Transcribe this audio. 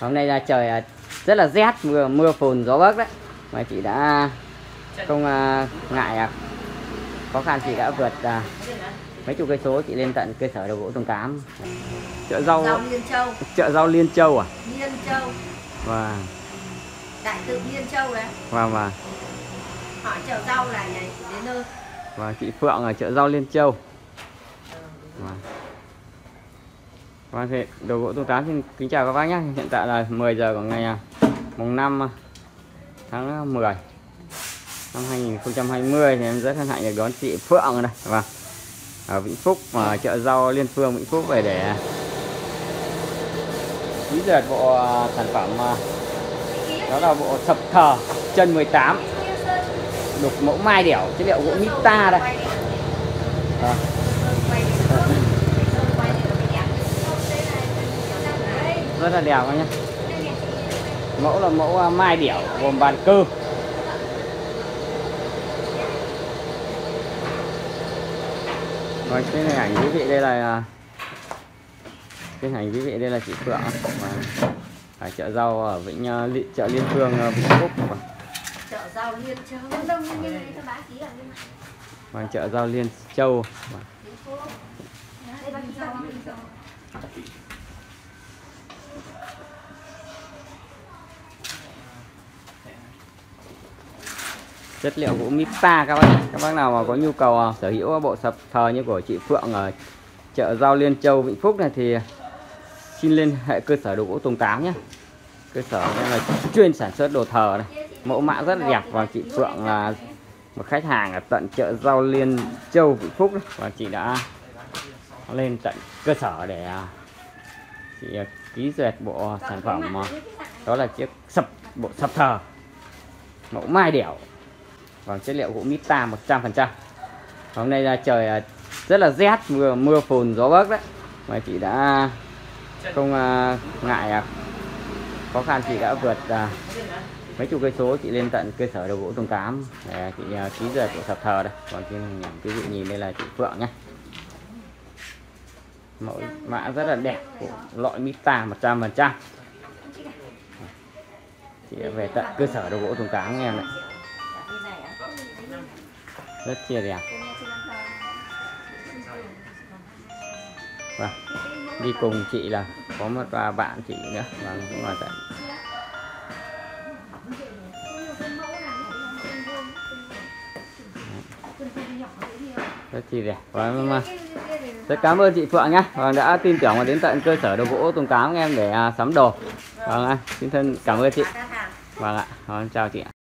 Hôm nay là trời rất là rét, mưa phùn gió bấc đấy, mà chị đã không ngại khó khăn, chị đã vượt mấy chục cây số, chị lên tận cơ sở Đồ Gỗ Tùng Tám. Chợ rau Liên Châu. Chợ rau Liên Châu à? Liên Châu. Wow. Đại tự Liên Châu đấy. Wow. Hỏi chợ rau là nhà đến nơi. Và chị Phượng ở chợ rau Liên Châu. Và thế Đồ Gỗ Tùng Tám xin kính chào các bác nhé. Hiện tại là 10 giờ của ngày mùng 5 tháng 10 năm 2020 thì em rất hân hạnh được đón chị Phượng ở đây. Vâng. Ở Vĩnh Phúc, ở chợ rau Liên Phương Vĩnh Phúc về để quý duyệt bộ sản phẩm, đó là bộ sập thờ chân 18 đục mẫu mai đẻo chất liệu gỗ mít ta đây. Rất là đẹp các nhé. Mẫu là mẫu mai đẻo gồm bàn cơ. Rồi, cái hình ảnh quý vị đây là chị Phượng ở chợ rau ở chợ Liên Phương Vĩnh Phúc. Chợ rau Liên Châu. Vâng, chợ rau Liên Châu. Chất liệu gỗ mít ta các bác. Các bác nào mà có nhu cầu sở hữu bộ sập thờ như của chị Phượng ở chợ rau Liên Châu Vĩnh Phúc này thì xin liên hệ cơ sở Đồ Gỗ Tùng Tám nhé. Cơ sở là chuyên sản xuất đồ thờ này. Mẫu mã rất đẹp, và chị Phượng là một khách hàng ở tận chợ rau Liên Châu Vĩnh Phúc này. Và chị đã lên tận cơ sở để chị ký duyệt bộ sản phẩm, đó là bộ sập thờ mẫu mai đẻo bằng chất liệu gỗ mít ta 100%. Hôm nay là trời rất là rét, mưa phùn gió bấc đấy, mà chị đã không ngại khó khăn, chị đã vượt mấy chục cây số, chị lên tận cơ sở Đồ Gỗ Tùng Tám để chị ký duyệt của sập thờ đây. Còn cái hình ảnh quý vị nhìn đây là chị Phượng nhé. Mẫu mã rất là đẹp của loại mít ta 100%. Chị đã về tận cơ sở Đồ Gỗ Tùng Tám nghe em ạ. Rất chia đẹp. Và đi cùng chị là có một bạn chị nữa, và cũng là tại rất chia đẹp. Và rất cảm ơn chị Phượng nhé, và đã tin tưởng và đến tận cơ sở Đồ Gỗ Tùng Tám em để sắm đồ. Vâng, xin thân cảm ơn chị. Vâng ạ, chào chị ạ.